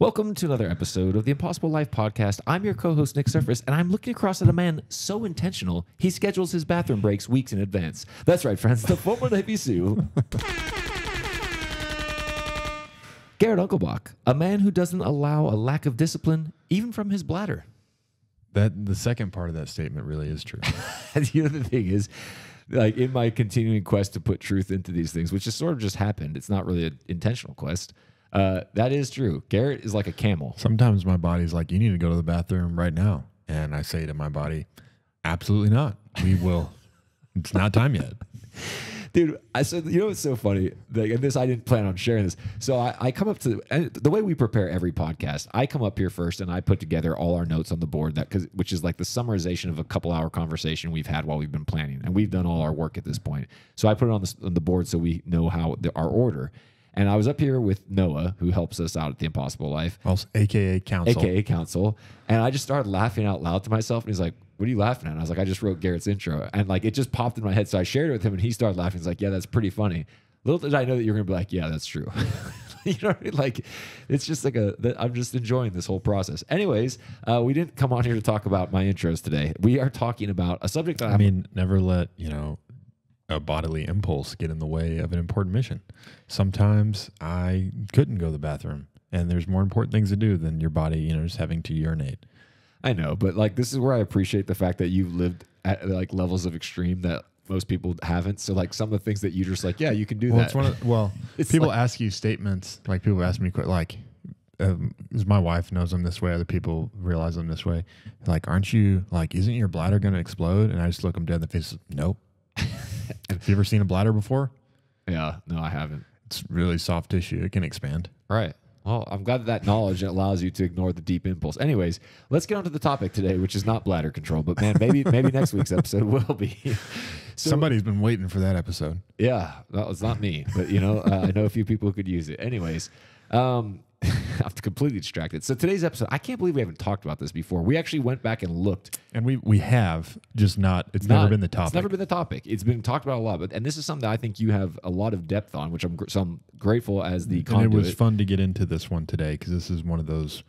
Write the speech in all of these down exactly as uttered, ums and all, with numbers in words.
Welcome to another episode of The Impossible Life Podcast. I'm your co-host, Nick Surface, and I'm looking across at a man so intentional, he schedules his bathroom breaks weeks in advance. That's right, friends, the former Navy SEAL, Garrett Unkelbach, a man who doesn't allow a lack of discipline, even from his bladder. That the second part of that statement really is true. You know, the thing is, like, in my continuing quest to put truth into these things, which has sort of just happened, it's not really an intentional quest, uh, that is true. Garrett is like a camel. Sometimes my body's like, you need to go to the bathroom right now. And I say to my body, absolutely not. We will. It's not time yet. Dude, I said, you know what's so funny? Like, and this, I didn't plan on sharing this. So I, I come up to, and the way we prepare every podcast, I come up here first and I put together all our notes on the board, that cause, which is like the summarization of a couple hour conversation we've had while we've been planning. And we've done all our work at this point. So I put it on the, on the board so we know how the, our order. And I was up here with Noah, who helps us out at The Impossible Life. Also, A K A Counsel. A K A Counsel. And I just started laughing out loud to myself. And he's like, what are you laughing at? And I was like, I just wrote Garrett's intro. And like, it just popped in my head. So I shared it with him and he started laughing. He's like, yeah, that's pretty funny. Little did I know that you're going to be like, yeah, that's true. You know what I mean? Like, it's just like a, I'm just enjoying this whole process. Anyways, uh, we didn't come on here to talk about my intros today. We are talking about a subject that I mean, never let, you know, a bodily impulse get in the way of an important mission. Sometimes I couldn't go to the bathroom, and there's more important things to do than your body, you know, just having to urinate. I know, but like, this is where I appreciate the fact that you've lived at like levels of extreme that most people haven't. So like, some of the things that you just like, yeah, you can do well, that. It's one of, well, people like, ask you statements, like people ask me, like, um, my wife knows I'm this way, other people realize I'm this way. Like, aren't you, like, isn't your bladder going to explode? And I just look them dead in the face. Nope. Have you ever seen a bladder before? Yeah, no, I haven't. It's really soft tissue. It can expand. Right. Well, I'm glad that, that knowledge allows you to ignore the deep impulse. Anyways, let's get on to the topic today, which is not bladder control, but man, maybe maybe next week's episode will be. So, somebody's been waiting for that episode. Yeah, that was not me, but you know, uh, I know a few people who could use it. Anyways, um, I'm completely distracted. So today's episode, I can't believe we haven't talked about this before. We actually went back and looked. And we we have, just not, it's not, never been the topic. It's never been the topic. It's been talked about a lot. But, and this is something that I think you have a lot of depth on, which I'm, gr so I'm grateful as the conduit. And it was fun to get into this one today, because this is one of those,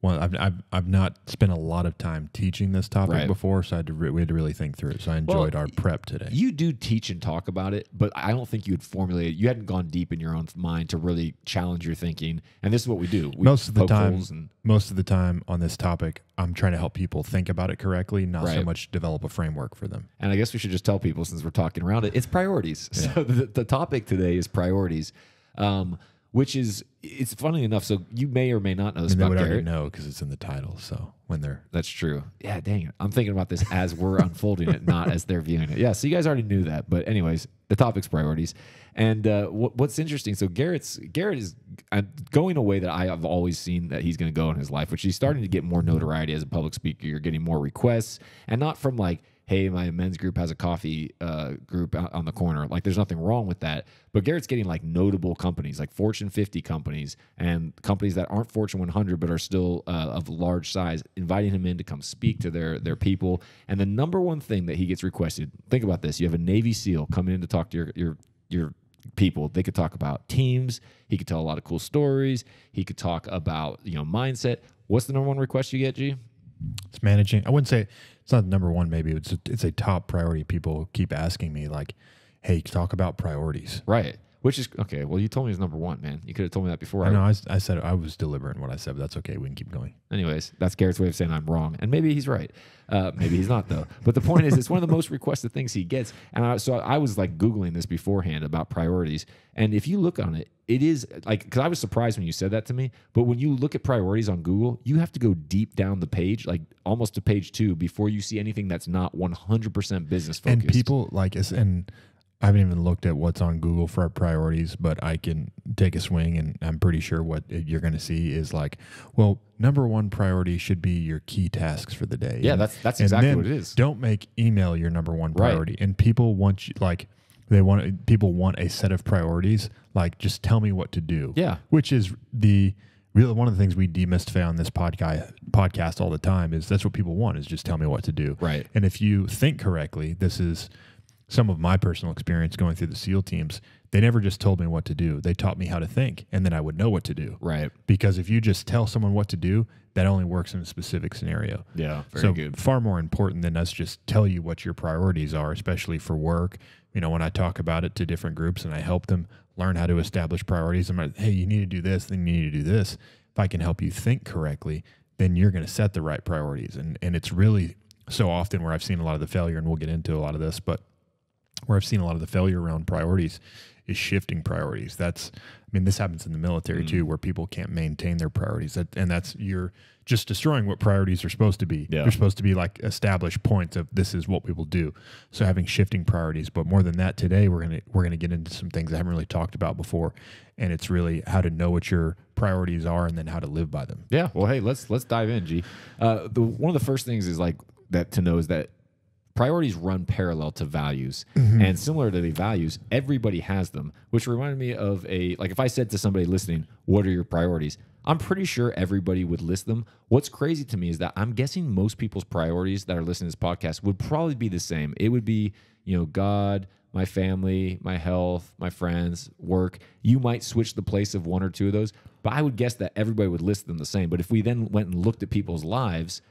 one, I've, I've, I've not spent a lot of time teaching this topic right. before, so I had to re we had to really think through it. So I enjoyed well, our prep today. You do teach and talk about it, but I don't think you had formulated, you hadn't gone deep in your own mind to really challenge your thinking. And this is what we do. We most of the time, and most of the time on this topic, I'm trying to help people think about it correctly, not right. so much develop a framework for them. And I guess we should just tell people, since we're talking around it, it's priorities. Yeah. So the, the topic today is priorities. Um, Which is, it's funny enough, so you may or may not know this about Garrett. They would already know because it's in the title, so when they're... That's true. Yeah, dang it. I'm thinking about this as we're unfolding it, not as they're viewing it. Yeah, so you guys already knew that, but anyways, the topic's priorities. And uh, wh what's interesting, so Garrett's, Garrett is uh, going a way that I have always seen that he's going to go in his life, which he's starting to get more notoriety as a public speaker. You're getting more requests, and not from like, hey, my men's group has a coffee uh, group out on the corner. Like, there's nothing wrong with that. But Garrett's getting, like, notable companies, like Fortune fifty companies and companies that aren't Fortune one hundred but are still uh, of large size, inviting him in to come speak to their, their people. And the number one thing that he gets requested, think about this. You have a Navy SEAL coming in to talk to your your your people. They could talk about teams. He could tell a lot of cool stories. He could talk about, you know, mindset. What's the number one request you get, G? It's managing. I wouldn't say it's not number one. Maybe it's a, it's a top priority. People keep asking me like, "Hey, talk about priorities." Right. Which is okay. Well, you told me it's number one, man. You could have told me that before. I know. I, I said I was deliberate in what I said, but that's okay. We can keep going. Anyways, that's Garrett's way of saying I'm wrong, and maybe he's right. Uh, maybe he's not though. But the point is, it's one of the most requested things he gets. And I, so I was like Googling this beforehand about priorities, and if you look on it, it is like, because I was surprised when you said that to me, but when you look at priorities on Google, you have to go deep down the page, like almost to page two, before you see anything that's not one hundred percent business focused. And people like us, and I haven't even looked at what's on Google for our priorities, but I can take a swing, and I'm pretty sure what you're going to see is like, well, number one priority should be your key tasks for the day. Yeah, and, that's that's exactly what it is. Don't make email your number one priority. Right. And people want you, like, they want, people want a set of priorities, like just tell me what to do. Yeah, which is the real one of the things we demystify on this podcast podcast all the time is that's what people want, is just tell me what to do. Right. And if you think correctly, this is some of my personal experience going through the SEAL teams, they never just told me what to do. They taught me how to think, and then I would know what to do. Right. Because if you just tell someone what to do, that only works in a specific scenario. Yeah, very so good. Far more important than us just tell you what your priorities are, especially for work. You know, when I talk about it to different groups and I help them learn how to establish priorities, I'm like, hey, you need to do this, then you need to do this. If I can help you think correctly, then you're going to set the right priorities. And, and it's really so often where I've seen a lot of the failure, and we'll get into a lot of this, but where I've seen a lot of the failure around priorities is shifting priorities. That's, I mean, this happens in the military mm. too, where people can't maintain their priorities. That, and that's, you're just destroying what priorities are supposed to be. Yeah. They're supposed to be like established points of this is what we will do. So having shifting priorities, but more than that, today we're going to, we're going to get into some things I haven't really talked about before. And it's really how to know what your priorities are and then how to live by them. Yeah. Well, hey, let's, let's dive in, G. Uh, the, one of the first things is like that to know is that priorities run parallel to values, mm-hmm. and similar to the values, everybody has them, which reminded me of a, like if I said to somebody listening, what are your priorities? I'm pretty sure everybody would list them. What's crazy to me is that I'm guessing most people's priorities that are listening to this podcast would probably be the same. It would be, you know, God, my family, my health, my friends, work. You might switch the place of one or two of those, but I would guess that everybody would list them the same. But if we then went and looked at people's lives,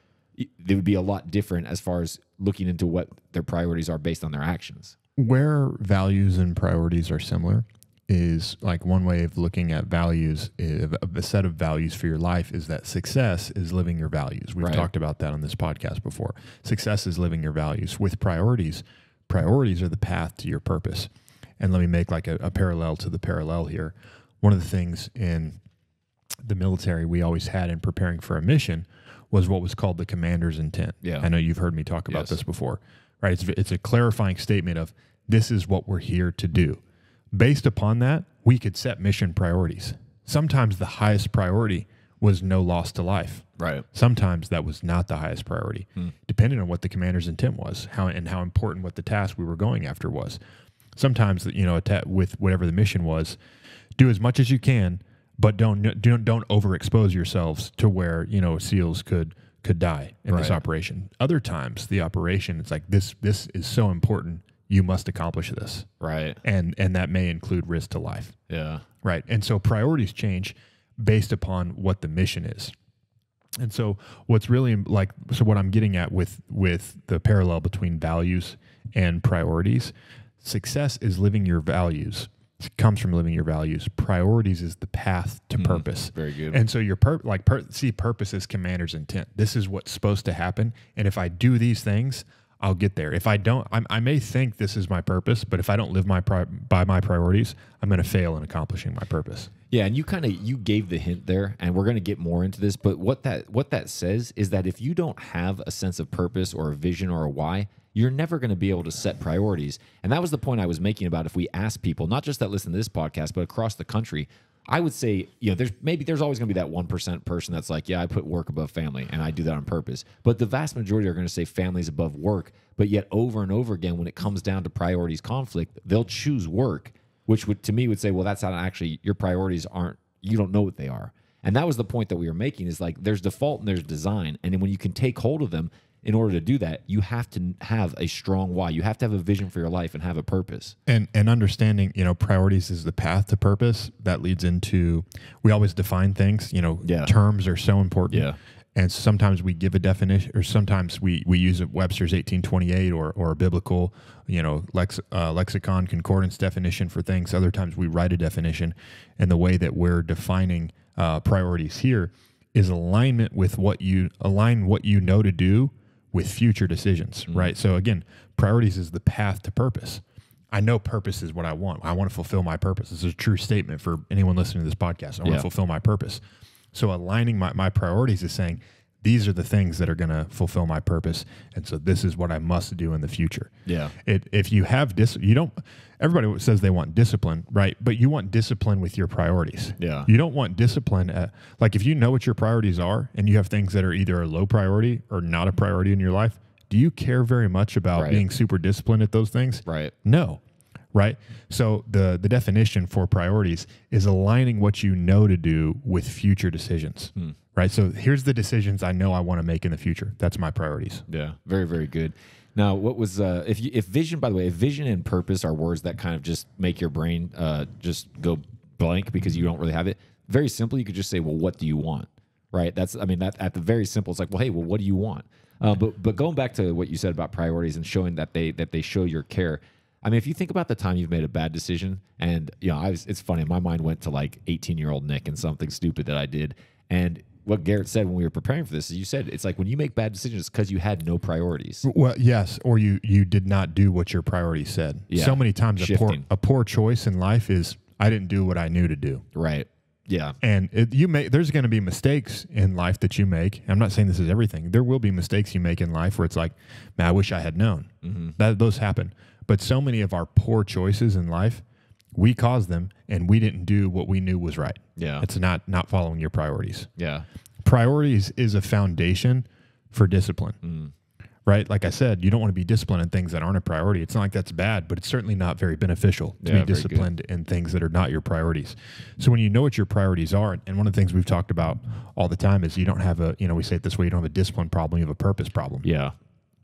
they would be a lot different as far as looking into what their priorities are based on their actions. Where values and priorities are similar is like one way of looking at values, is a set of values for your life is that success is living your values. We've right. talked about that on this podcast before. Success is living your values. With priorities, priorities are the path to your purpose. And let me make like a, a parallel to the parallel here. One of the things in the military we always had in preparing for a mission was what was called the commander's intent. Yeah. I know you've heard me talk about yes. this before, right? It's, it's a clarifying statement of this is what we're here to do. Based upon that, we could set mission priorities. Sometimes the highest priority was no loss to life. Right. Sometimes that was not the highest priority, hmm. depending on what the commander's intent was, how and how important what the task we were going after was. Sometimes, you know, with whatever the mission was, do as much as you can, but don't don't don't overexpose yourselves to where, you know, SEALs could could die in right. this operation. Other times the operation, it's like this this is so important, you must accomplish this. Right. And and that may include risk to life. Yeah. Right. And so priorities change based upon what the mission is. And so what's really like so what I'm getting at with with the parallel between values and priorities, success is living your values. It comes from living your values. Priorities is the path to purpose. Mm, very good. And so your pur like pur see purpose is commander's intent. This is what's supposed to happen. And if I do these things, I'll get there. If I don't, I'm, I may think this is my purpose, but if I don't live my pri by my priorities, I'm going to fail in accomplishing my purpose. Yeah, and you kind of you gave the hint there, and we're going to get more into this. But what that what that says is that if you don't have a sense of purpose or a vision or a why, you're never going to be able to set priorities. And that was the point I was making about if we ask people, not just that listen to this podcast, but across the country, I would say, you know, there's maybe there's always going to be that one percent person that's like, yeah, I put work above family and I do that on purpose. But the vast majority are going to say family's above work. But yet over and over again, when it comes down to priorities conflict, they'll choose work, which would to me would say, well, that's not actually your priorities aren't, you don't know what they are. And that was the point that we were making is like there's default and there's design. And then when you can take hold of them, in order to do that, you have to have a strong why. You have to have a vision for your life and have a purpose. And and understanding, you know, priorities is the path to purpose. That leads into, we always define things, you know, yeah. terms are so important. Yeah. And sometimes we give a definition, or sometimes we, we use Webster's eighteen twenty-eight or, or a biblical, you know, lex, uh, lexicon concordance definition for things. Other times we write a definition. And the way that we're defining uh, priorities here is alignment with what you, align what you know to do with future decisions, mm-hmm. right? So again, priorities is the path to purpose. I know purpose is what I want. I want to fulfill my purpose. This is a true statement for anyone listening to this podcast. I want yeah. to fulfill my purpose. So aligning my, my priorities is saying, these are the things that are going to fulfill my purpose. And so this is what I must do in the future. Yeah. It, if you have dis, you don't, everybody says they want discipline, right? But you want discipline with your priorities. Yeah. You don't want discipline. At, like if you know what your priorities are and you have things that are either a low priority or not a priority in your life, do you care very much about right. being super disciplined at those things? Right. No. right? So the, the definition for priorities is aligning what you know to do with future decisions, hmm. right? So here's the decisions I know I want to make in the future. That's my priorities. Yeah, very, very good. Now, what was uh, if you, if vision? By the way, if vision and purpose are words that kind of just make your brain uh, just go blank because you don't really have it. Very simple, you could just say, "Well, what do you want?" Right? That's I mean, that at the very simple, it's like, "Well, hey, well, what do you want?" Uh, but but going back to what you said about priorities and showing that they that they show your care. I mean, if you think about the time you've made a bad decision, and you know, I was, it's funny, my mind went to like eighteen year old Nick and something stupid that I did, and what Garrett said when we were preparing for this is you said it's like when you make bad decisions, it's because you had no priorities. Well, yes, or you you did not do what your priorities said. Yeah. So many times a poor, a poor choice in life is I didn't do what I knew to do. Right. Yeah. And it, you may, there's going to be mistakes in life that you make. I'm not saying this is everything. There will be mistakes you make in life where it's like, man, I wish I had known. Mm-hmm. That those happen. But so many of our poor choices in life, we caused them, and we didn't do what we knew was right. Yeah, it's not not following your priorities. Yeah, priorities is a foundation for discipline, mm. right? Like I said, you don't want to be disciplined in things that aren't a priority. It's not like that's bad, but it's certainly not very beneficial to yeah, be disciplined in things that are not your priorities. So when you know what your priorities are, and one of the things we've talked about all the time is you don't have a, you know, we say it this way, you don't have a discipline problem, you have a purpose problem. Yeah.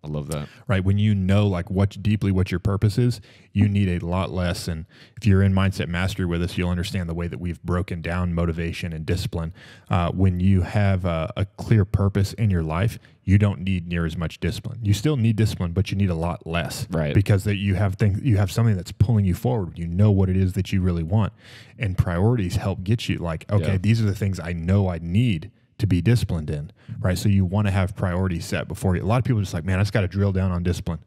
I love that. Right. When you know like what deeply what your purpose is, you need a lot less. And if you're in Mindset Mastery with us, you'll understand the way that we've broken down motivation and discipline. Uh, when you have a, a clear purpose in your life, you don't need near as much discipline. You still need discipline, but you need a lot less. Right. Because that you have things, you have something that's pulling you forward. You know what it is that you really want. And priorities help get you like, okay, yeah. these are the things I know I need to be disciplined in, right? So you want to have priorities set before you. A lot of people are just like, man, I just got to drill down on discipline.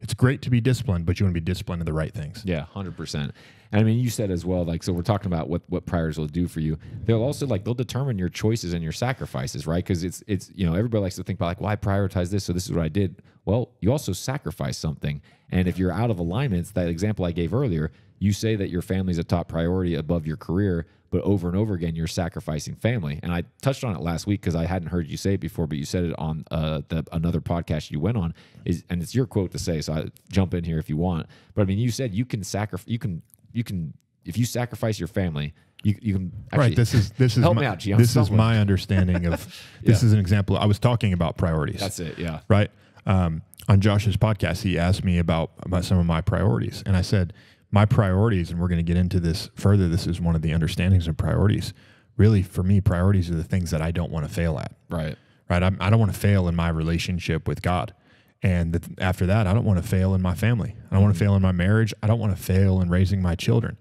It's great to be disciplined, but you want to be disciplined in the right things. Yeah, one hundred percent. And I mean, you said as well, like, so we're talking about what, what priorities will do for you. They'll also like, they'll determine your choices and your sacrifices, right? Because it's, it's, you know, everybody likes to think about like, well, I prioritize this, so this is what I did. Well, you also sacrifice something. And if you're out of alignment, it's that example I gave earlier, you say that your family's a top priority above your career, but over and over again, you're sacrificing family. And I touched on it last week because I hadn't heard you say it before, but you said it on uh, the, another podcast you went on, is, and it's your quote to say, so I jump in here if you want. But I mean, you said you can sacrifice, you can, you can, if you sacrifice your family, you, you can actually right. This is this is help my, me out, G. This is my understanding of. yeah. This is an example. I was talking about priorities. That's it. Yeah. Right. Um, on Josh's podcast, he asked me about about some of my priorities, and I said, my priorities, and we're going to get into this further, this is one of the understandings of priorities. Really, for me, priorities are the things that I don't want to fail at. Right. Right. I'm, I don't want to fail in my relationship with God. And the, after that, I don't want to fail in my family. I don't want to fail in my marriage. I don't want to fail in raising my children.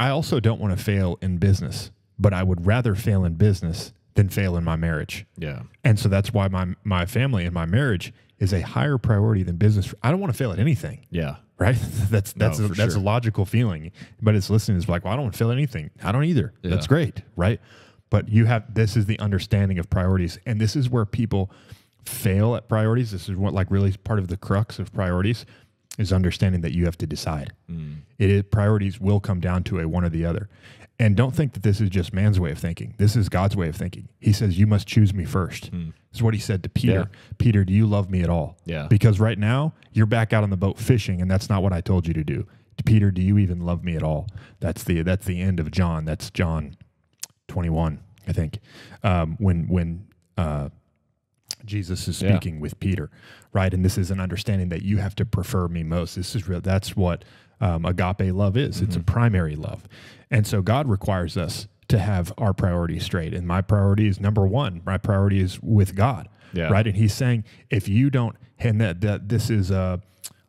I also don't want to fail in business, but I would rather fail in business than fail in my marriage. Yeah. And so that's why my, my family and my marriage is a higher priority than business. I don't want to fail at anything. Yeah. Right? That's that's no, a, that's sure. a logical feeling. But it's listening is like, well, I don't want to feel anything. I don't either. Yeah. That's great. Right? But you have, this is the understanding of priorities. And this is where people fail at priorities. This is what like really part of the crux of priorities is understanding that you have to decide. Mm. It is, priorities will come down to a one or the other. And don't think that this is just man's way of thinking. This is God's way of thinking. He says, you must choose me first. Mm. This is what he said to Peter. Yeah. Peter, do you love me at all? Yeah. Because right now you're back out on the boat fishing, and that's not what I told you to do. Peter, do you even love me at all? That's the that's the end of John. That's John twenty-one, I think. Um, when when uh, Jesus is speaking yeah. with Peter, right? And this is an understanding that you have to prefer me most. This is real. That's what um, agape love is. Mm-hmm. It's a primary love, and so God requires us to have our priorities straight. And my priority is number one, my priority is with God. Yeah. Right. And he's saying, if you don't, and that, that this is uh,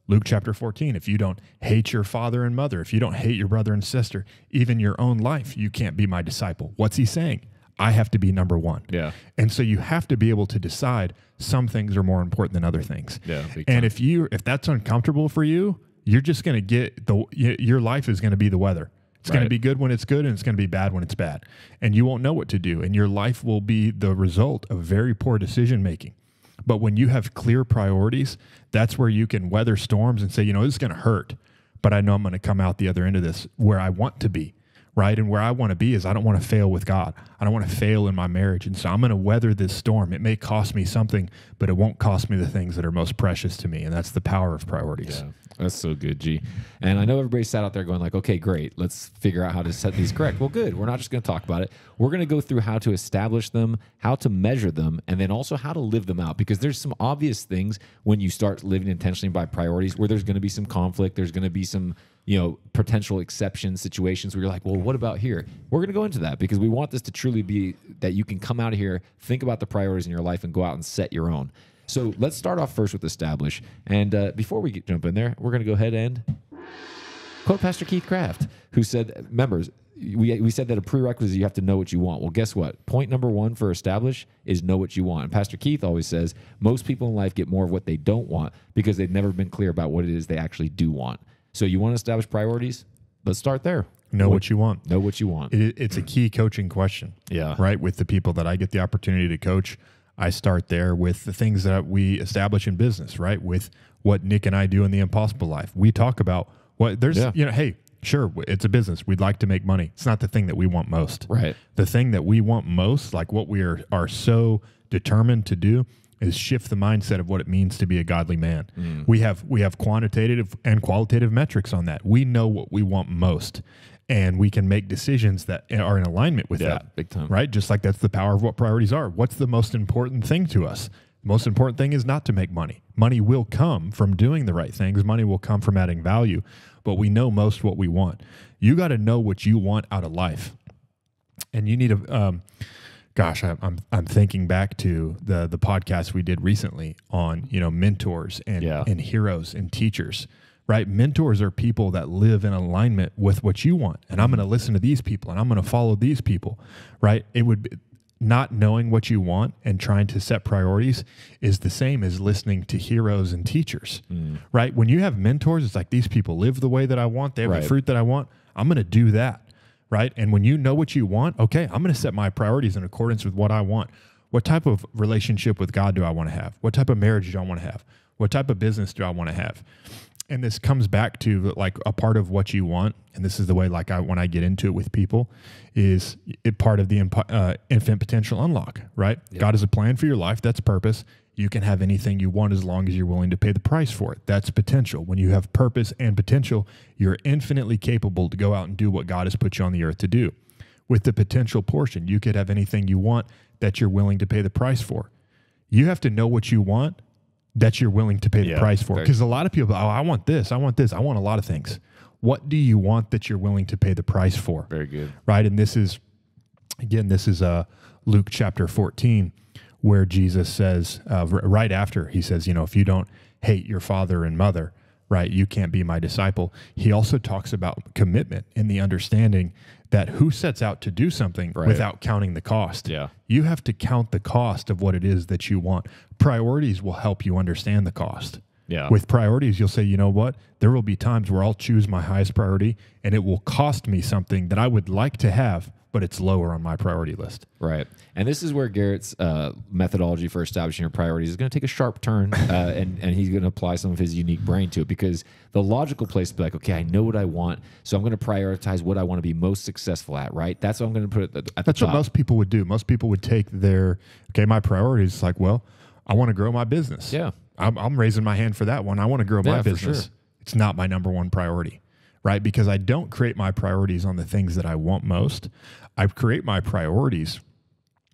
Luke chapter fourteen, if you don't hate your father and mother, if you don't hate your brother and sister, even your own life, you can't be my disciple. What's he saying? I have to be number one. Yeah. And so you have to be able to decide some things are more important than other things. Yeah. And time. if you, if that's uncomfortable for you, you're just going to get the, your life is going to be the weather. It's right. going to be good when it's good, and it's going to be bad when it's bad. And you won't know what to do, and your life will be the result of very poor decision-making. But when you have clear priorities, that's where you can weather storms and say, you know, this is going to hurt, but I know I'm going to come out the other end of this where I want to be, right? And where I want to be is I don't want to fail with God. I don't want to fail in my marriage. And so I'm going to weather this storm. It may cost me something, but it won't cost me the things that are most precious to me. And that's the power of priorities. Yeah, that's so good, G. And I know everybody sat out there going like, okay, great. Let's figure out how to set these correct. Well, good. We're not just going to talk about it. We're going to go through how to establish them, how to measure them, and then also how to live them out. Because there's some obvious things when you start living intentionally by priorities where there's going to be some conflict. There's going to be some, you know, potential exception situations where you're like, well, what about here? We're going to go into that because we want this to truly be that you can come out of here, think about the priorities in your life, and go out and set your own. So let's start off first with establish. And uh, before we get, jump in there, we're going to go ahead and quote Pastor Keith Kraft, who said, members, we, we said that a prerequisite is you have to know what you want. Well, guess what? Point number one for establish is know what you want. And Pastor Keith always says most people in life get more of what they don't want because they've never been clear about what it is they actually do want. So you want to establish priorities? Let's start there. Know what, what you want. Know what you want. It, it's a key coaching question. Yeah. Right? With the people that I get the opportunity to coach, I start there with the things that we establish in business, right? With what Nick and I do in The Impossible Life. We talk about what there's, yeah. you know, hey, sure, it's a business. We'd like to make money. It's not the thing that we want most. Right. The thing that we want most, like what we are, are so determined to do, is shift the mindset of what it means to be a godly man. Mm. We have we have quantitative and qualitative metrics on that. We know what we want most, and we can make decisions that are in alignment with yeah, that. Big time. Right? Just like that's the power of what priorities are. What's the most important thing to us? The most important thing is not to make money. Money will come from doing the right things. Money will come from adding value, but we know most what we want. You got to know what you want out of life, and you need a... Um, Gosh, I'm I'm thinking back to the the podcast we did recently on, you know, mentors and yeah. and heroes and teachers, right? Mentors are people that live in alignment with what you want, and I'm going to listen to these people, and I'm going to follow these people, right? It would be, not knowing what you want and trying to set priorities is the same as listening to heroes and teachers, mm. right? When you have mentors, it's like these people live the way that I want, they have right. the fruit that I want. I'm going to do that. Right? And when you know what you want, okay, I'm going to set my priorities in accordance with what I want. What type of relationship with God do I want to have? What type of marriage do I want to have? What type of business do I want to have? And this comes back to like a part of what you want. And this is the way like I, when I get into it with people is it part of the uh, infant potential unlock, right? Yep. God has a plan for your life. That's purpose. You can have anything you want as long as you're willing to pay the price for it. That's potential. When you have purpose and potential, you're infinitely capable to go out and do what God has put you on the earth to do. With the potential portion, you could have anything you want that you're willing to pay the price for. You have to know what you want that you're willing to pay the yeah, price for. Because a lot of people, oh, I want this, I want this, I want a lot of things. What do you want that you're willing to pay the price for? Very good. Right? And this is, again, this is uh, Luke chapter fourteen, where Jesus says, uh, right after, he says, you know, if you don't hate your father and mother, right, you can't be my disciple. He also talks about commitment and the understanding that who sets out to do something right. without counting the cost. Yeah. You have to count the cost of what it is that you want. Priorities will help you understand the cost. Yeah. With priorities, you'll say, you know what? There will be times where I'll choose my highest priority and it will cost me something that I would like to have, but it's lower on my priority list. Right. And this is where Garrett's uh, methodology for establishing your priorities is going to take a sharp turn, uh, and, and he's going to apply some of his unique brain to it, because the logical place to be like, okay, I know what I want, so I'm going to prioritize what I want to be most successful at, right? That's what I'm going to put at the, at the That's top. What most people would do. Most people would take their, okay, my priorities, it's like, well, I want to grow my business. Yeah. I'm, I'm raising my hand for that one. I want to grow yeah, my business. Sure. It's not my number one priority. Right? Because I don't create my priorities on the things that I want most. I create my priorities.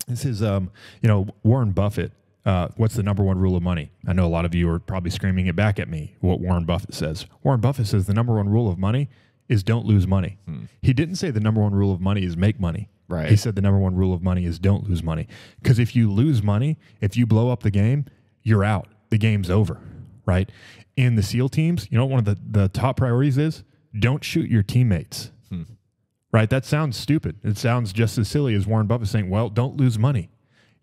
This is, um, you know, Warren Buffett, uh, what's the number one rule of money? I know a lot of you are probably screaming it back at me, what Warren Buffett says. Warren Buffett says the number one rule of money is don't lose money. Hmm. He didn't say the number one rule of money is make money. Right. He said the number one rule of money is don't lose money. Because if you lose money, if you blow up the game, you're out. The game's over, right? In the SEAL teams, you know what one of the, the top priorities is? Don't shoot your teammates, hmm. right? That sounds stupid. It sounds just as silly as Warren Buffett saying, well, don't lose money.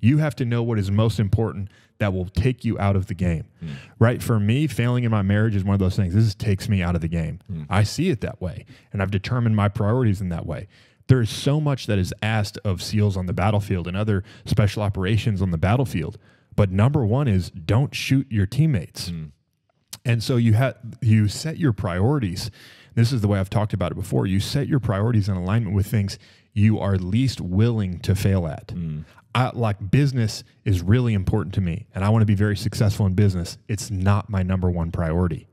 You have to know what is most important that will take you out of the game, hmm. right? For me, failing in my marriage is one of those things. This takes me out of the game. Hmm. I see it that way, and I've determined my priorities in that way. There is so much that is asked of SEALs on the battlefield and other special operations on the battlefield, but number one is don't shoot your teammates. Hmm. And so you have, you set your priorities. This is the way I've talked about it before. You set your priorities in alignment with things you are least willing to fail at. Mm. I, like business is really important to me, and I want to be very successful in business. It's not my number one priority.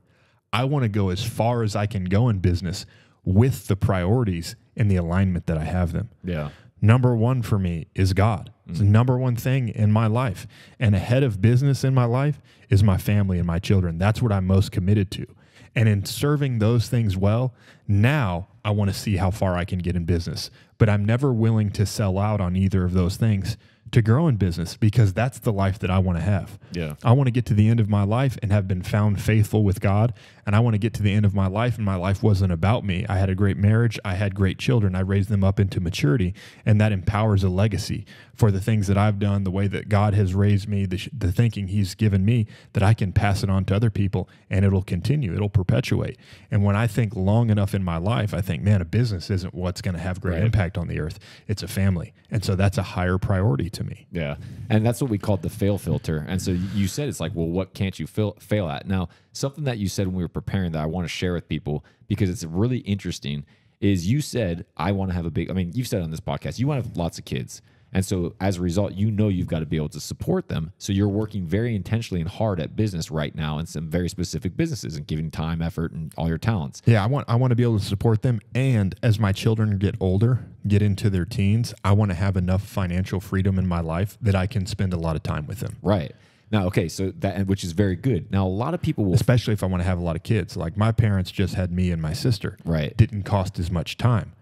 I want to go as far as I can go in business with the priorities and the alignment that I have them. Yeah. Number one for me is God. It's the number one thing in my life. And ahead of business in my life is my family and my children. That's what I'm most committed to. And in serving those things well, now I want to see how far I can get in business. But I'm never willing to sell out on either of those things to grow in business, because that's the life that I want to have. Yeah. I want to get to the end of my life and have been found faithful with God. And I want to get to the end of my life, and my life wasn't about me. I had a great marriage. I had great children. I raised them up into maturity, and that empowers a legacy for the things that I've done, the way that God has raised me, the, the thinking he's given me, that I can pass it on to other people, and it'll continue. It'll perpetuate. And when I think long enough in my life, I think, man, a business isn't what's going to have great right. impact on the earth. It's a family. And so that's a higher priority to me. Yeah. And that's what we called the fail filter. And so you said, it's like, well, what can't you fail, fail at? Now, something that you said when we were preparing that I want to share with people, because it's really interesting, is you said, I want to have a big, I mean, you've said on this podcast, you want to have lots of kids. And so as a result, you know, you've got to be able to support them. So you're working very intentionally and hard at business right now, in some very specific businesses, and giving time, effort, and all your talents. Yeah, I want I want to be able to support them. And as my children get older, get into their teens, I want to have enough financial freedom in my life that I can spend a lot of time with them. Right. Now, okay, so that, which is very good. Now, a lot of people will... Especially if I want to have a lot of kids. Like, my parents just had me and my sister. Right. Didn't cost as much time.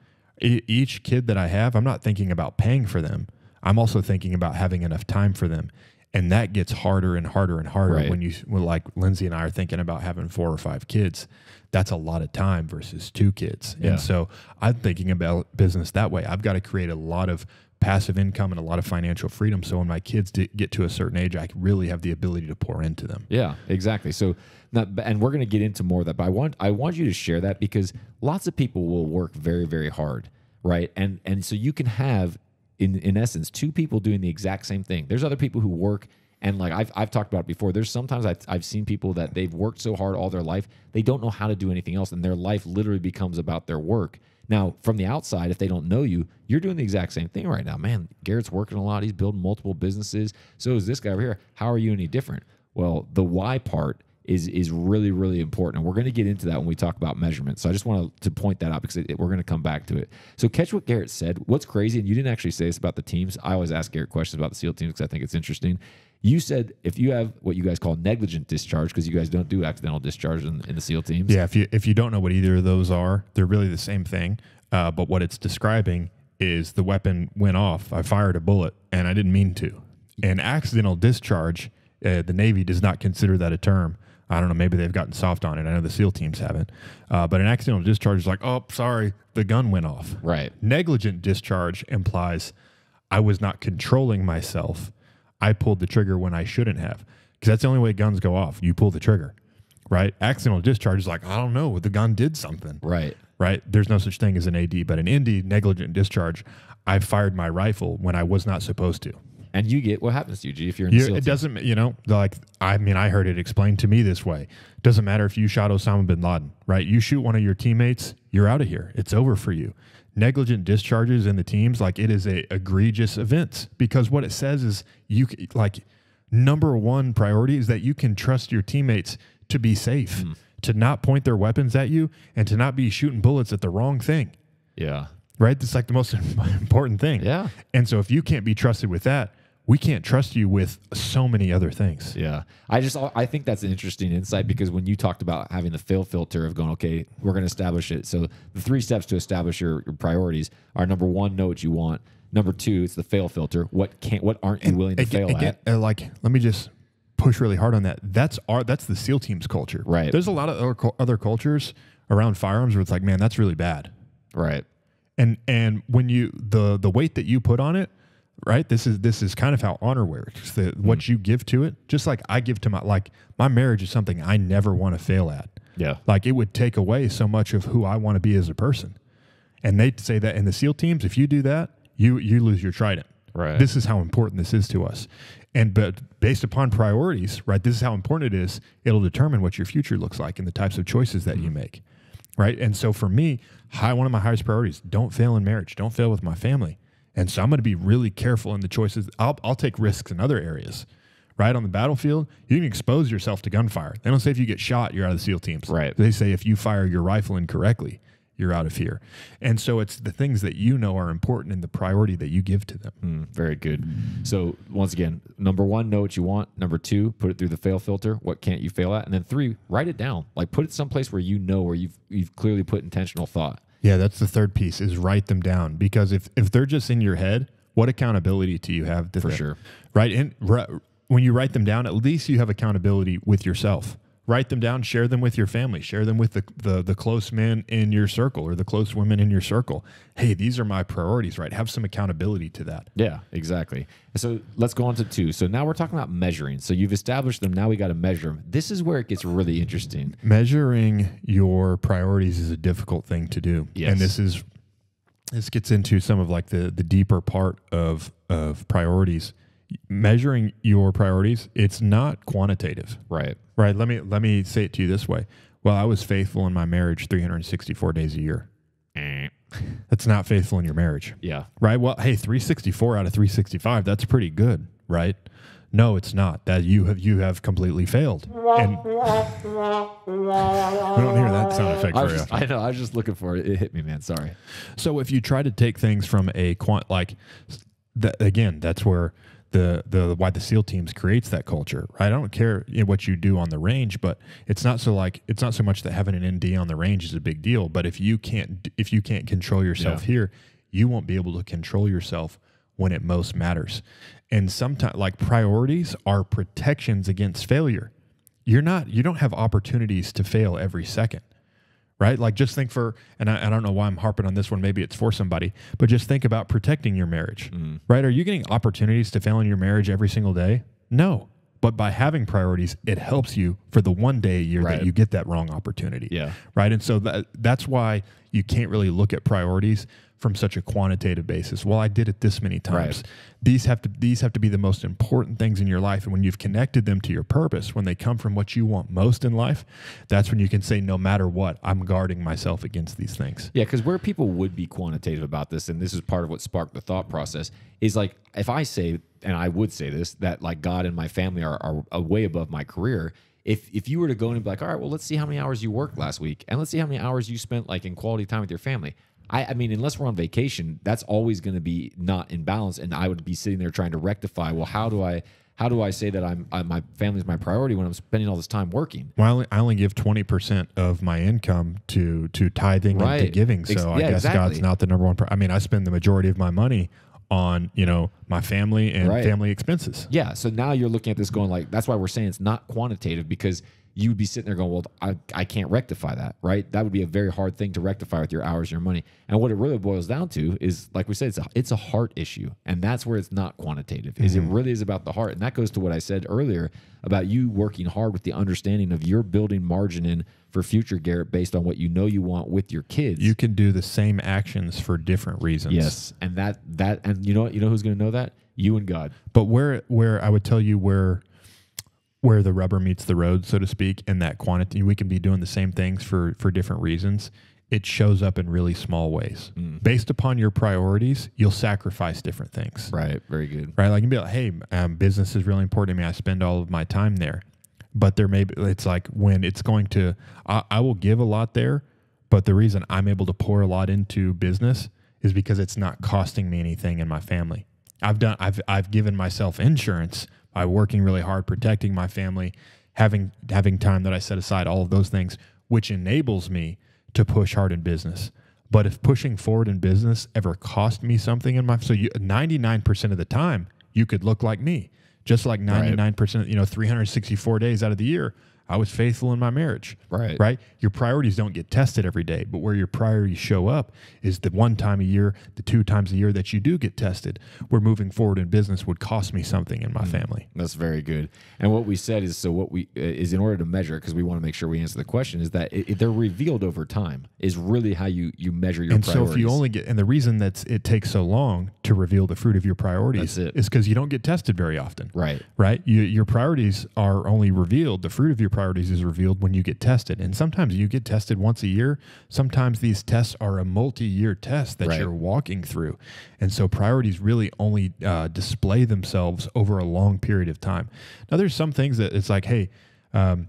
E- each kid that I have, I'm not thinking about paying for them. I'm also thinking about having enough time for them. And that gets harder and harder and harder right. when you, when like Lindsay and I are thinking about having four or five kids. That's a lot of time versus two kids. Yeah. And so I'm thinking about business that way. I've got to create a lot of passive income and a lot of financial freedom, so when my kids get to a certain age, I really have the ability to pour into them. Yeah, exactly. So, not, and we're going to get into more of that, but I want I want you to share that, because lots of people will work very, very hard, right? And and so you can have, in in essence, two people doing the exact same thing. There's other people who work, and like I've I've talked about it before. There's sometimes I've I've seen people that they've worked so hard all their life, they don't know how to do anything else, and their life literally becomes about their work. Now, from the outside, if they don't know you, you're doing the exact same thing right now. Man, Garrett's working a lot. He's building multiple businesses. So is this guy over here. How are you any different? Well, the why part is is really, really important. And we're going to get into that when we talk about measurement. So I just want to point that out, because it, it, we're going to come back to it. So catch what Garrett said. What's crazy, and you didn't actually say this about the teams. I always ask Garrett questions about the SEAL teams because I think it's interesting. You said if you have what you guys call negligent discharge, because you guys don't do accidental discharge in, in the SEAL teams. Yeah, if you if you don't know what either of those are, they're really the same thing. Uh, but what it's describing is the weapon went off. I fired a bullet, and I didn't mean to. And accidental discharge, uh, the Navy does not consider that a term. I don't know, maybe they've gotten soft on it. I know the SEAL teams haven't. Uh, but an accidental discharge is like, oh, sorry, the gun went off. Right. Negligent discharge implies I was not controlling myself. I pulled the trigger when I shouldn't have, because that's the only way guns go off. You pull the trigger, right? Accidental discharge is like, I don't know, the gun did something. Right. Right. There's no such thing as an A D, but an N D, negligent discharge, I fired my rifle when I was not supposed to. And you get what happens to you, G, if you're in the SEAL team. It doesn't, you know, like, I mean, I heard it explained to me this way. It doesn't matter if you shot Osama bin Laden, right? You shoot one of your teammates, you're out of here. It's over for you. Negligent discharges in the teams, like, it is a egregious event, because what it says is you like number one priority is that you can trust your teammates to be safe, mm. to not point their weapons at you, and to not be shooting bullets at the wrong thing. Yeah. Right. That's like the most important thing. Yeah. And so if you can't be trusted with that, we can't trust you with so many other things. Yeah. I just, I think that's an interesting insight, because when you talked about having the fail filter of going, okay, we're going to establish it. So the three steps to establish your, your priorities are, number one, know what you want. Number two, it's the fail filter. What can't, what aren't you willing to again, fail again, at? Like, let me just push really hard on that. That's our, that's the SEAL team's culture. Right. There's a lot of other, other cultures around firearms where it's like, man, that's really bad. Right. And, and when you, the, the weight that you put on it, right? This is this is kind of how honor works. The, mm. What you give to it, just like I give to my, like my marriage is something I never want to fail at. Yeah. Like, it would take away so much of who I want to be as a person. And they say that in the SEAL teams, if you do that, you you lose your trident. Right. This is how important this is to us. And but based upon priorities, right, this is how important it is. It'll determine what your future looks like and the types of choices that mm-hmm. you make, right? And so for me, high, one of my highest priorities, don't fail in marriage. Don't fail with my family. And so I'm going to be really careful in the choices. I'll, I'll take risks in other areas, right? On the battlefield, you can expose yourself to gunfire. They don't say if you get shot, you're out of the SEAL teams. Right. They say if you fire your rifle incorrectly, you're out of here. And so it's the things that you know are important and the priority that you give to them. Mm, very good. So once again, number one, know what you want. Number two, put it through the fail filter. What can't you fail at? And then three, write it down. Like put it someplace where you know, where you've, you've clearly put intentional thought. Yeah, that's the third piece is write them down. Because if, if they're just in your head, what accountability do you have? To For them? Sure. Right? And when you write them down, at least you have accountability with yourself. Write them down, share them with your family, share them with the, the, the close men in your circle or the close women in your circle. Hey, these are my priorities, right? Have some accountability to that. Yeah, exactly. So let's go on to two. So now we're talking about measuring. So you've established them. Now we got to measure them. This is where it gets really interesting. Measuring your priorities is a difficult thing to do. Yes. And this is, this gets into some of like the, the deeper part of, of priorities. Measuring your priorities, it's not quantitative. Right. Right. Let me let me say it to you this way. Well, I was faithful in my marriage three hundred sixty-four days a year. That's not faithful in your marriage. Yeah. Right. Well, hey, three sixty-four out of three sixty-five, that's pretty good, right? No, it's not. That you have you have completely failed. And we don't hear that sound effect very often. I know. I was just looking for it. It hit me, man. Sorry. So if you try to take things from a quant like that, again, that's where The, the why the SEAL teams creates that culture, right? I don't care what you do on the range, but it's not so like it's not so much that having an N D on the range is a big deal. But if you can't if you can't control yourself yeah. here, you won't be able to control yourself when it most matters. And sometimes, like priorities are protections against failure. You're not you don't have opportunities to fail every second, right? Like just think for and I, I don't know why I'm harping on this one. Maybe it's for somebody, but just think about protecting your marriage. Mm. Right? Are you getting opportunities to fail in your marriage every single day? No. But by having priorities, it helps you for the one day a year right. that you get that wrong opportunity. Yeah. Right? And so that, that's why you can't really look at priorities from such a quantitative basis. Well, I did it this many times. Right. These have to these have to be the most important things in your life. And when you've connected them to your purpose, when they come from what you want most in life, that's when you can say, no matter what, I'm guarding myself against these things. Yeah, because where people would be quantitative about this, and this is part of what sparked the thought process, is like if I say, and I would say this, that like God and my family are, are, are way above my career. If if you were to go in and be like, all right, well, let's see how many hours you worked last week, and let's see how many hours you spent like in quality time with your family. I, I mean, unless we're on vacation, that's always going to be not in balance, and I would be sitting there trying to rectify. Well, how do I, how do I say that I'm I, my family's my priority when I'm spending all this time working? Well, I only, I only give twenty percent of my income to to tithing right. and to giving, so Ex yeah, I guess exactly. God's not the number one. Pro I mean, I spend the majority of my money on you know my family and right. family expenses. Yeah, so now you're looking at this going like that's why we're saying it's not quantitative because. You'd be sitting there going, well, I, I can't rectify that, right? That would be a very hard thing to rectify with your hours and your money. And what it really boils down to is, like we said, it's a, it's a heart issue. And that's where it's not quantitative. Mm-hmm. is it really is about the heart. And that goes to what I said earlier about you working hard with the understanding of you're building margin in for future Garrett based on what you know you want with your kids. You can do the same actions for different reasons. Yes, and that that and you know you know who's going to know that? You and God. But where where I would tell you where where the rubber meets the road, so to speak, in that quantity, we can be doing the same things for, for different reasons. It shows up in really small ways. Mm. Based upon your priorities, you'll sacrifice different things. Right. Very good. Right. Like you can be like, hey, um, business is really important to me. I spend all of my time there, but there may be, it's like when it's going to, I, I will give a lot there, but the reason I'm able to pour a lot into business is because it's not costing me anything in my family. I've done, I've, I've given myself insurance by working really hard, protecting my family, having having time that I set aside, all of those things, which enables me to push hard in business. But if pushing forward in business ever cost me something in my, so ninety-nine percent of the time you could look like me, just like ninety-nine percent, right. you know, three hundred sixty-four days out of the year, I was faithful in my marriage. Right. Right. Your priorities don't get tested every day, but where your priorities show up is the one time a year, the two times a year that you do get tested, where moving forward in business would cost me something in my mm, family. That's very good. And what we said is, so what we uh, is in order to measure, because we want to make sure we answer the question, is that it, they're revealed over time is really how you, you measure your and priorities. And so if you only get, and the reason that it takes so long to reveal the fruit of your priorities is because you don't get tested very often. Right. Right. You, your priorities are only revealed. The fruit of your priorities is revealed when you get tested. And sometimes you get tested once a year. Sometimes these tests are a multi-year test that right. you're walking through. And so priorities really only uh, display themselves over a long period of time. Now there's some things that it's like, hey, um,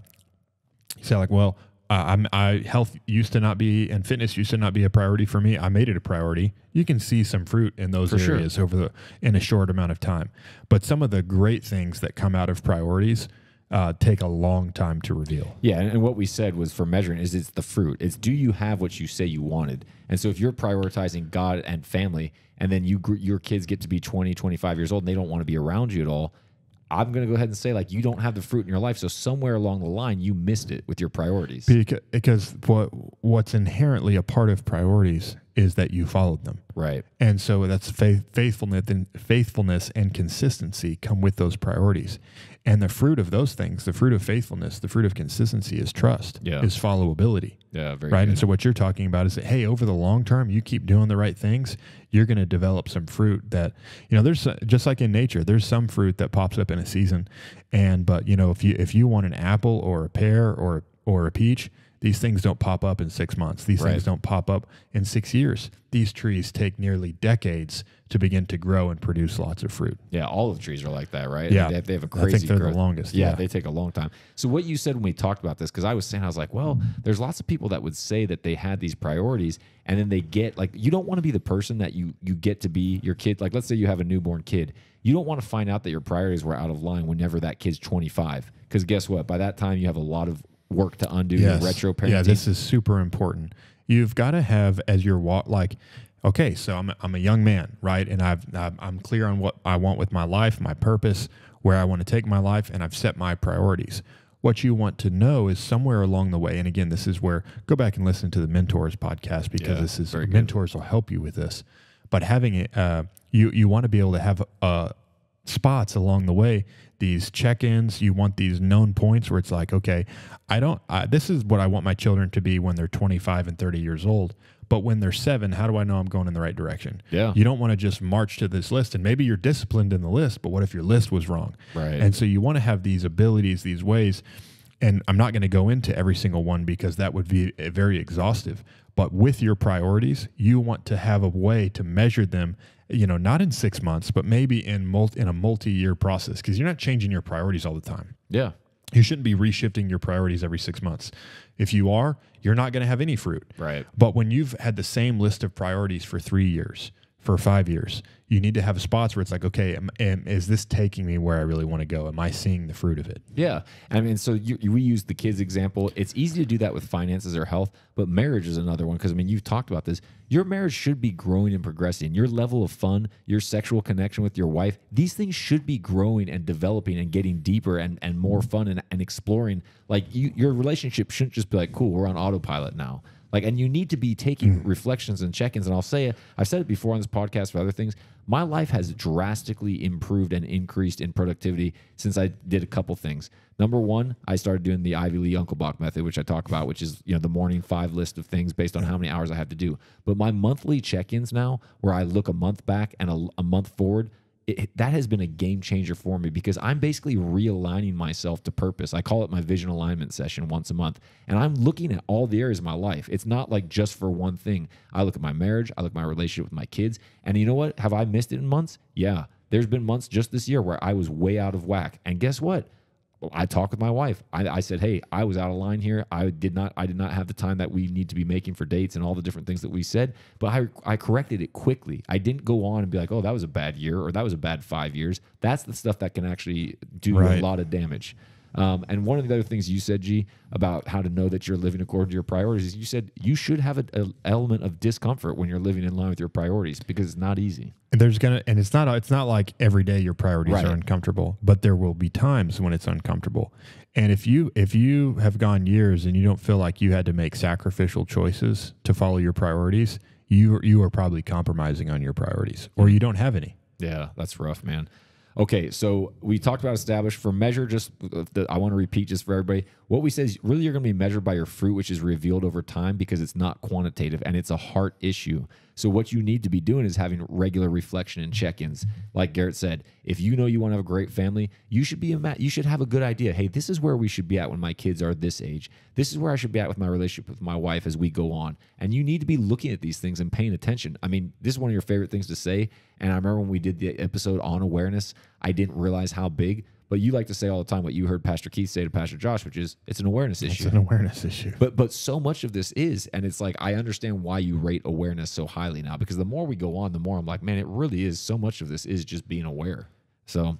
you say like, well, Uh, I'm, I health used to not be, and fitness used to not be a priority for me. I made it a priority. You can see some fruit in those for areas sure. over the, in a short amount of time. But some of the great things that come out of priorities uh, take a long time to reveal. Yeah, and, and what we said was for measuring is it's the fruit. It's do you have what you say you wanted? And so if you're prioritizing God and family, and then you your kids get to be twenty, twenty-five years old, and they don't want to be around you at all, I'm going to go ahead and say, like, you don't have the fruit in your life. So somewhere along the line, you missed it with your priorities. Because what what's inherently a part of priorities is that you followed them. Right. And so that's faith, faithfulness, and faithfulness and consistency come with those priorities. And the fruit of those things, the fruit of faithfulness, the fruit of consistency is trust, yeah. is followability. Yeah, very right. Good. And so what you're talking about is that, hey, over the long term, you keep doing the right things, you're going to develop some fruit that, you know, there's just like in nature, there's some fruit that pops up in a season. And, but you know, if you, if you want an apple or a pear or, or a peach, these things don't pop up in six months. These right. things don't pop up in six years. These trees take nearly decades to begin to grow and produce lots of fruit. Yeah, olive trees are like that, right? Yeah. They have, they have a crazy I think they're growth. the longest. Yeah, yeah, they take a long time. So what you said when we talked about this, because I was saying, I was like, well, there's lots of people that would say that they had these priorities, and then they get, like, you don't want to be the person that you, you get to be your kid. Like, let's say you have a newborn kid. You don't want to find out that your priorities were out of line whenever that kid's twenty-five. Because guess what? By that time, you have a lot of work to undo yes. your retro parenting. Yeah, this is super important. You've got to have as your walk, like, okay, so I'm a, I'm a young man, right? And I've I'm clear on what I want with my life, my purpose, where I want to take my life, and I've set my priorities. What you want to know is somewhere along the way, and again, this is where go back and listen to the mentors podcast because yeah, this is mentors good. will help you with this. But having it, uh, you you want to be able to have uh, spots along the way. These check-ins, you want these known points where it's like, okay, I don't, I, this is what I want my children to be when they're twenty-five and thirty years old. But when they're seven, how do I know I'm going in the right direction? Yeah. You don't want to just march to this list, and maybe you're disciplined in the list, but what if your list was wrong? Right. And so you want to have these abilities, these ways, and I'm not going to go into every single one because that would be very exhaustive. But with your priorities, you want to have a way to measure them, you know, not in six months, but maybe in multi, in a multi-year process, because you're not changing your priorities all the time. Yeah. You shouldn't be reshifting your priorities every six months. If you are, you're not going to have any fruit. Right. But when you've had the same list of priorities for three years, for five years, you need to have spots where it's like, okay, am, am, is this taking me where I really want to go? Am I seeing the fruit of it? Yeah. I mean, so you, you, we use the kids example. It's easy to do that with finances or health, but marriage is another one because, I mean, you've talked about this. Your marriage should be growing and progressing. Your level of fun, your sexual connection with your wife, these things should be growing and developing and getting deeper and, and more fun and, and exploring. Like you, your relationship shouldn't just be like, cool, we're on autopilot now. Like, and you need to be taking mm. reflections and check-ins. And I'll say it, I've said it before on this podcast for other things. My life has drastically improved and increased in productivity since I did a couple things. Number one, I started doing the Ivy Lee Unkelbach method, which I talk about, which is, you know, the morning five list of things based on how many hours I have to do. But my monthly check-ins now, where I look a month back and a, a month forward, It, that has been a game changer for me because I'm basically realigning myself to purpose. I call it my vision alignment session once a month, and I'm looking at all the areas of my life. It's not like just for one thing. I look at my marriage, I look at my relationship with my kids, and you know what? Have I missed it in months? Yeah. There's been months just this year where I was way out of whack, and guess what? I talked with my wife. I, I said, hey, I was out of line here. I did not I did not have the time that we need to be making for dates and all the different things that we said, but I, I corrected it quickly. I didn't go on and be like, oh, that was a bad year or that was a bad five years. That's the stuff that can actually do right. a lot of damage. Um, and one of the other things you said, G, about how to know that you're living according to your priorities is you said you should have an element of discomfort when you're living in line with your priorities because it's not easy. And there's gonna, and it's not, it's not like every day your priorities right. are uncomfortable, but there will be times when it's uncomfortable. And if you, if you have gone years and you don't feel like you had to make sacrificial choices to follow your priorities, you, you are probably compromising on your priorities or you don't have any. Yeah, that's rough, man. Okay, so we talked about established for measure. Just the, I want to repeat just for everybody. What we said is really you're going to be measured by your fruit, which is revealed over time because it's not quantitative and it's a heart issue. So what you need to be doing is having regular reflection and check-ins. Like Garrett said, if you know you want to have a great family, you should be a, you should have a good idea. Hey, this is where we should be at when my kids are this age. This is where I should be at with my relationship with my wife as we go on. And you need to be looking at these things and paying attention. I mean, this is one of your favorite things to say. And I remember when we did the episode on awareness, I didn't realize how big. But you like to say all the time what you heard Pastor Keith say to Pastor Josh, which is it's an awareness issue. It's an awareness issue. But but so much of this is, and it's like I understand why you rate awareness so highly now because the more we go on, the more I'm like, man, it really is. So much of this is just being aware. So,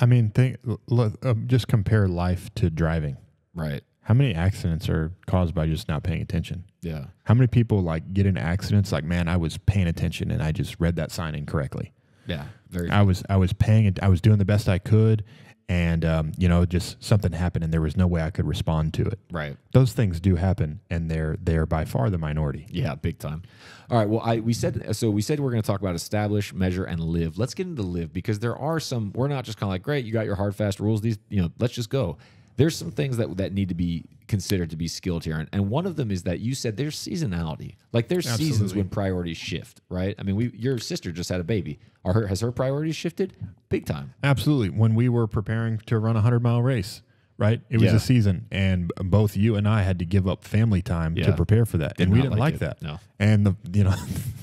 I mean, think, look, um, just compare life to driving. Right. How many accidents are caused by just not paying attention? Yeah. How many people like get into accidents like, man, I was paying attention and I just read that sign incorrectly. Yeah. Very. I was I was paying it. I was doing the best I could. And, um, you know, just something happened and there was no way I could respond to it. Right. Those things do happen and they're, they're by far the minority. Yeah, big time. All right. Well, I, we said, so we said we're going to talk about establish, measure, and live. Let's get into live because there are some, we're not just kind of like, great, you got your hard, fast rules. These, you know, let's just go. There's some things that, that need to be considered to be skilled here. And, and one of them is that you said there's seasonality. Like there's Absolutely. seasons when priorities shift, right? I mean, we, your sister just had a baby. Are her, has her priorities shifted? Big time. Absolutely. When we were preparing to run a hundred mile race, right? It was yeah. a season. And both you and I had to give up family time yeah. to prepare for that. Did and we didn't like, like that. No. And, the, you know,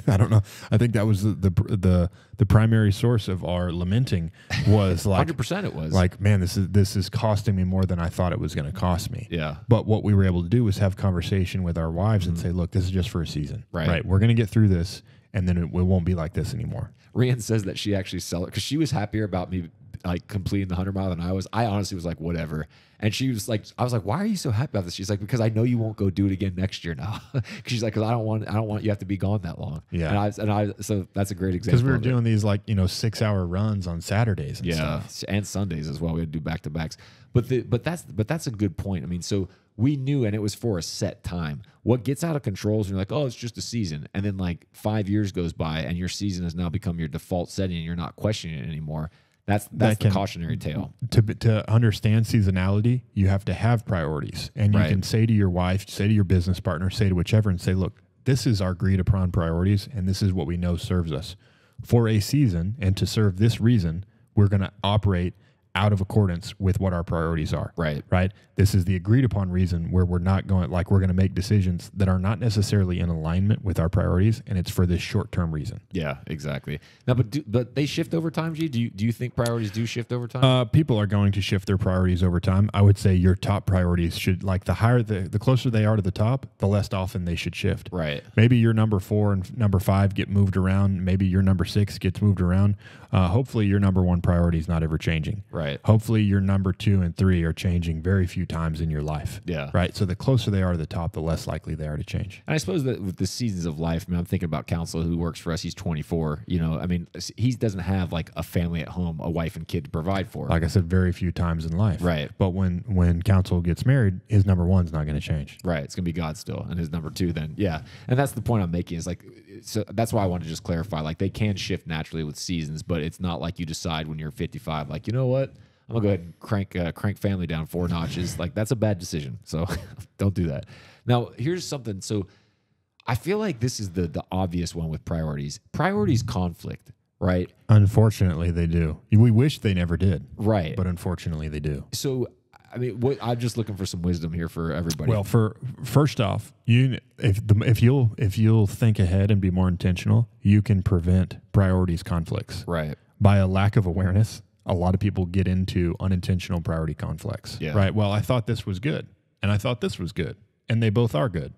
I don't know. I think that was the, the, the, the primary source of our lamenting was like, one hundred percent it was like, man, this is, this is costing me more than I thought it was going to cost me. Yeah. But what we were able to do was have conversation with our wives mm-hmm. and say, look, this is just for a season, right? right? We're going to get through this. And then it, it won't be like this anymore. Rian says that she actually sell it because she was happier about me like completing the hundred mile than I was. I honestly was like, whatever. And she was like, I was like, why are you so happy about this? She's like, because I know you won't go do it again next year now. She's like, because I don't want, I don't want you have to be gone that long. Yeah. And I, and I, so that's a great example. Because we were doing these like, you know, six hour runs on Saturdays and yeah, stuff. And Sundays as well. We had to do back to backs. But the, but that's, but that's a good point. I mean, so we knew, and it was for a set time. What gets out of control is you're like, oh, it's just a season. And then like five years goes by and your season has now become your default setting and you're not questioning it anymore. That's, that's that can, the cautionary tale. To, to understand seasonality, you have to have priorities. And you right. can say to your wife, say to your business partner, say to whichever and say, look, this is our agreed upon priorities and this is what we know serves us. For a season and to serve this reason, we're going to operate out of accordance with what our priorities are. Right. Right. This is the agreed upon reason where we're not going, like we're going to make decisions that are not necessarily in alignment with our priorities. And it's for this short-term reason. Yeah, exactly. Now, but, do, but they shift over time, G? Do you, do you think priorities do shift over time? Uh, people are going to shift their priorities over time. I would say your top priorities should, like the higher, the, the closer they are to the top, the less often they should shift. Right. Maybe your number four and number five get moved around. Maybe your number six gets moved around. Uh, hopefully your number one priority is not ever changing. Right. Right. Hopefully your number two and three are changing very few times in your life. Yeah. Right. So the closer they are to the top, the less likely they are to change. And I suppose that with the seasons of life, I mean, I'm thinking about Counsel who works for us. He's twenty-four. You know, I mean, he doesn't have like a family at home, a wife and kid to provide for. Like I said, very few times in life. Right. But when, when Counsel gets married, his number one's not going to change. Right. It's going to be God still. And his number two then. Yeah. And that's the point I'm making is like, so that's why I want to just clarify, like they can shift naturally with seasons, but it's not like you decide when you're fifty-five, like, you know what? I'm gonna go ahead and crank uh, crank family down four notches. Like that's a bad decision. So don't do that. Now here's something. So I feel like this is the the obvious one with priorities. Priorities conflict, right? Unfortunately, they do. We wish they never did, right? But unfortunately, they do. So I mean, what, I'm just looking for some wisdom here for everybody. Well, for first off, you if the, if you'll if you'll think ahead and be more intentional, you can prevent priorities conflicts, right? By a lack of awareness. A lot of people get into unintentional priority conflicts, yeah. right? Well, I thought this was good, and I thought this was good, and they both are good,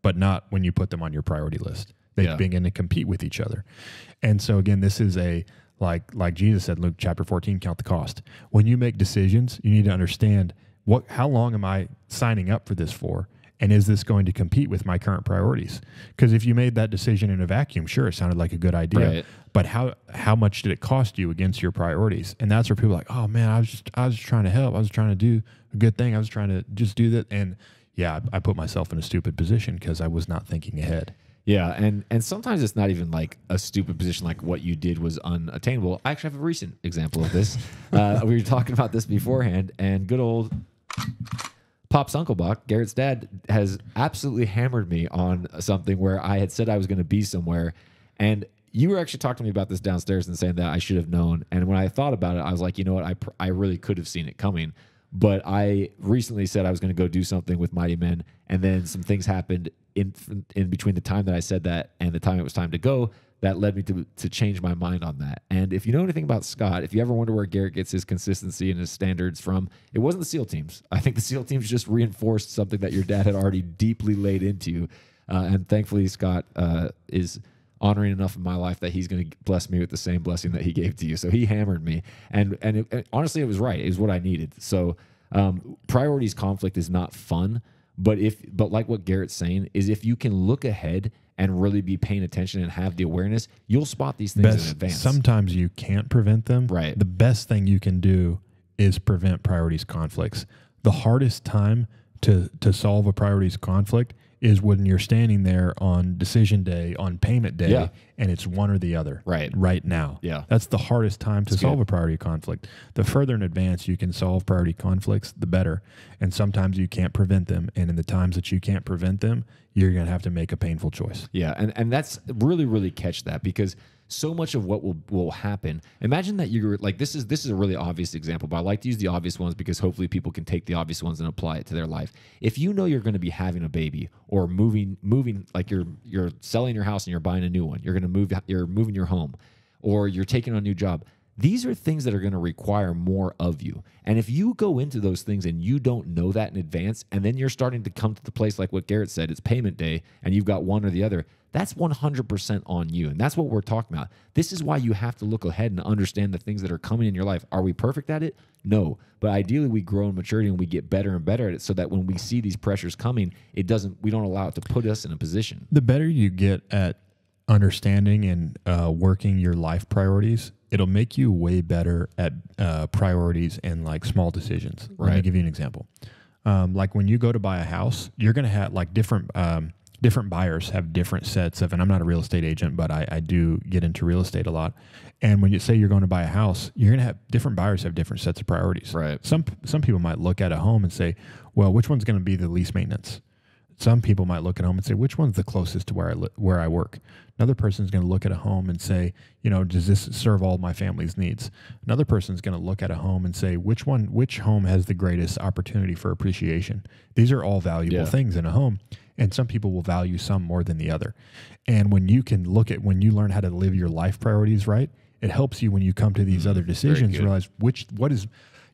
but not when you put them on your priority list. They yeah. begin to compete with each other. And so, again, this is a Like, like Jesus said in Luke chapter fourteen, count the cost. When you make decisions, you need to understand what, how long am I signing up for this for? And is this going to compete with my current priorities? Because if you made that decision in a vacuum, sure, it sounded like a good idea. Right. But how how much did it cost you against your priorities? And that's where people are like, oh man, I was just I was just trying to help. I was trying to do a good thing. I was trying to just do that. And yeah, I, I put myself in a stupid position because I was not thinking ahead. Yeah, and and sometimes it's not even like a stupid position, like what you did was unattainable. I actually have a recent example of this. uh, we were talking about this beforehand, and good old Pops Unkelbach, Garrett's dad, has absolutely hammered me on something where I had said I was going to be somewhere, and you were actually talking to me about this downstairs and saying that I should have known. And when I thought about it, I was like, you know what, I pr I really could have seen it coming. But I recently said I was going to go do something with Mighty Men, and then some things happened in in between the time that I said that and the time it was time to go that led me to to change my mind on that. And if you know anything about Scott, if you ever wonder where Garrett gets his consistency and his standards from, it wasn't the SEAL teams. I think the SEAL teams just reinforced something that your dad had already deeply laid into. Uh, and thankfully, Scott uh, is honoring enough in my life that he's going to bless me with the same blessing that he gave to you. So he hammered me. And and, it, and honestly, it was right. It was what I needed. So um, priorities conflict is not fun. But if but like what Garrett's saying is, if you can look ahead and really be paying attention and have the awareness, you'll spot these things best, in advance. Sometimes you can't prevent them. Right. The best thing you can do is prevent priorities conflicts. The hardest time to to solve a priorities conflict is when you're standing there on decision day, on payment day, yeah, and it's one or the other right right now. Yeah. That's the hardest time to That's solve good. a priority conflict. The further in advance you can solve priority conflicts, the better. And sometimes you can't prevent them. And in the times that you can't prevent them, you're going to have to make a painful choice. Yeah, and, and that's really, really catch that, because so much of what will, will happen, imagine that you're like, this is, this is a really obvious example, but I like to use the obvious ones because hopefully people can take the obvious ones and apply it to their life. If you know you're going to be having a baby or moving, moving like you're, you're selling your house and you're buying a new one, you're going to move, you're moving your home, or you're taking on a new job, these are things that are going to require more of you. And if you go into those things and you don't know that in advance, and then you're starting to come to the place like what Garrett said, it's payment day, and you've got one or the other, that's one hundred percent on you. And that's what we're talking about. This is why you have to look ahead and understand the things that are coming in your life. Are we perfect at it? No. But ideally, we grow in maturity and we get better and better at it so that when we see these pressures coming, it doesn't, we don't allow it to put us in a position. The better you get at understanding and uh, working your life priorities, it'll make you way better at uh, priorities and like small decisions. Right. Let me give you an example. Um, like when you go to buy a house, you're going to have like different... Um, Different buyers have different sets of, and I'm not a real estate agent, but I, I do get into real estate a lot. And when you say you're going to buy a house, you're going to have different buyers have different sets of priorities. Right. Some some people might look at a home and say, well, which one's going to be the least maintenance? Some people might look at a home and say, which one's the closest to where I where I work? Another person's going to look at a home and say, you know, does this serve all my family's needs? Another person's going to look at a home and say, which one, which home has the greatest opportunity for appreciation? These are all valuable yeah. things in a home. And some people will value some more than the other. And when you can look at, when you learn how to live your life priorities right, it helps you when you come to these mm-hmm. other decisions, realize which, what is,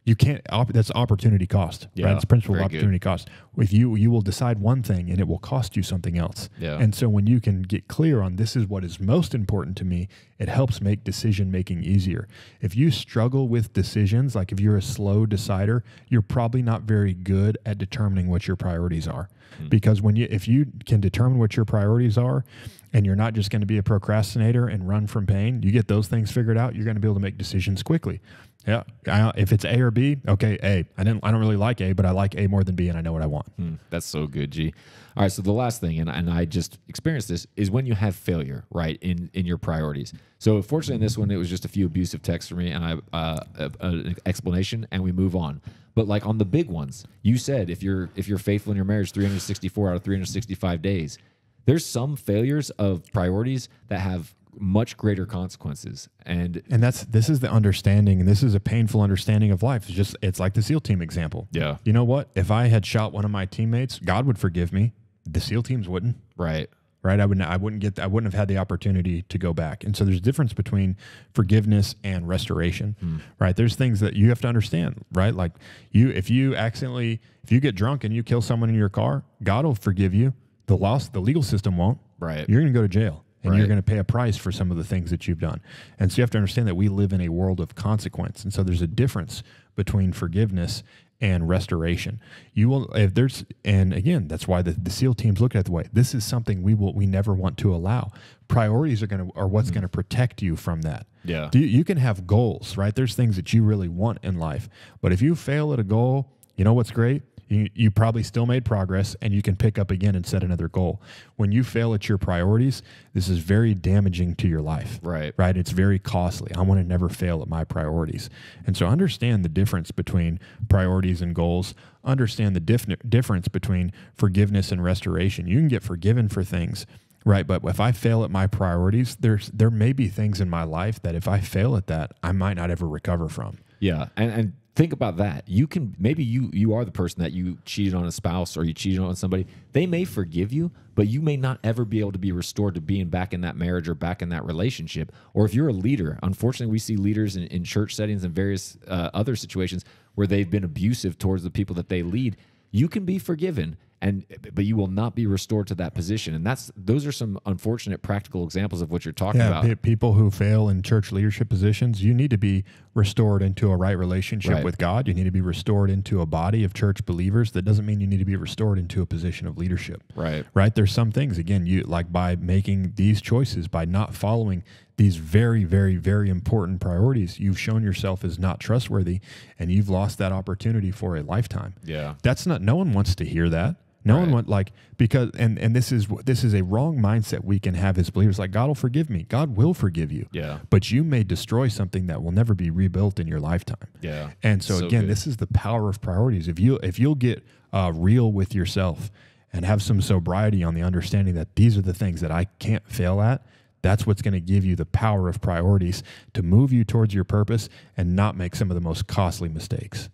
you can't, op, that's opportunity cost, yeah, right? It's principle of opportunity good. cost. If you, you will decide one thing and it will cost you something else. Yeah. And so when you can get clear on this is what is most important to me, it helps make decision-making easier. If you struggle with decisions, like if you're a slow decider, you're probably not very good at determining what your priorities are. Mm-hmm. Because when you, if you can determine what your priorities are and you're not just going to be a procrastinator and run from pain, you get those things figured out, you're going to be able to make decisions quickly. Yeah. I, if it's A or B, okay, A. I didn't, I don't really like A, but I like A more than B and I know what I want. Mm, that's so good, G. All right, so the last thing, and, and I just experienced this, is when you have failure, right, in, in your priorities. So fortunately in this one, it was just a few abusive texts for me and I, uh, an explanation, and we move on. But like on the big ones, you said if you're if you're faithful in your marriage three hundred sixty-four out of three hundred sixty-five days, there's some failures of priorities that have much greater consequences. And and that's this is the understanding, and this is a painful understanding of life. It's just it's like the SEAL team example. Yeah. You know what? If I had shot one of my teammates, God would forgive me. The SEAL teams wouldn't. Right. Right. I wouldn't I wouldn't get I wouldn't have had the opportunity to go back. And so there's a difference between forgiveness and restoration. Mm. Right. There's things that you have to understand, right? Like you if you accidentally if you get drunk and you kill someone in your car, God will forgive you. The loss the legal system won't. Right. You're gonna go to jail. and right. you're going to pay a price for some of the things that you've done. And so you have to understand that we live in a world of consequence. And so there's a difference between forgiveness and restoration. You will, if there's, and again, that's why the, the SEAL teams look at it the way, this is something we will, we never want to allow. Priorities are going to, are what's mm. going to protect you from that. Yeah. Do you, you can have goals, right? There's things that you really want in life, but if you fail at a goal, you know what's great? You, you probably still made progress, and you can pick up again and set another goal. When you fail at your priorities, this is very damaging to your life. Right. Right. It's very costly. I want to never fail at my priorities. And so understand the difference between priorities and goals. Understand the dif- difference between forgiveness and restoration. You can get forgiven for things. Right. But if I fail at my priorities, there's, there may be things in my life that if I fail at that, I might not ever recover from. Yeah. And, and, think about that. You can, maybe you you are the person that you cheated on a spouse or you cheated on somebody. They may forgive you, but you may not ever be able to be restored to being back in that marriage or back in that relationship. Or if you're a leader, unfortunately, we see leaders in, in church settings and various uh, other situations where they've been abusive towards the people that they lead. You can be forgiven, and but you will not be restored to that position. And that's those are some unfortunate practical examples of what you're talking yeah, about. People who fail in church leadership positions, you need to be restored into a right relationship right. with God. You need to be restored into a body of church believers. That doesn't mean you need to be restored into a position of leadership. Right. Right. There's some things, again, you like by making these choices, by not following these very, very, very important priorities, you've shown yourself as not trustworthy, and you've lost that opportunity for a lifetime. Yeah. That's not, no one wants to hear that. No right. one want like because and and this is this is a wrong mindset we can have as believers. Like, God will forgive me. God will forgive you. Yeah. But you may destroy something that will never be rebuilt in your lifetime. Yeah. And so, so again, good. This is the power of priorities. If you if you'll get uh, real with yourself and have some sobriety on the understanding that these are the things that I can't fail at, that's what's going to give you the power of priorities to move you towards your purpose and not make some of the most costly mistakes.